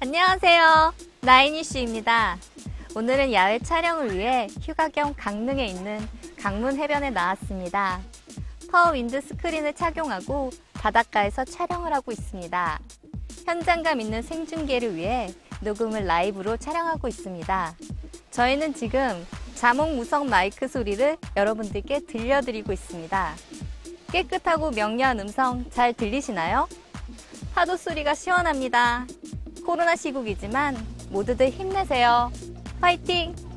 안녕하세요. 나인 이슈입니다. 오늘은 야외 촬영을 위해 휴가 겸 강릉에 있는 강문 해변에 나왔습니다. 퍼 윈드 스크린을 착용하고 바닷가에서 촬영을 하고 있습니다. 현장감 있는 생중계를 위해 녹음을 라이브로 촬영하고 있습니다. 저희는 지금 자몽 무선 마이크 소리를 여러분들께 들려드리고 있습니다. 깨끗하고 명료한 음성 잘 들리시나요? 파도 소리가 시원합니다. 코로나 시국이지만 모두들 힘내세요. 화이팅!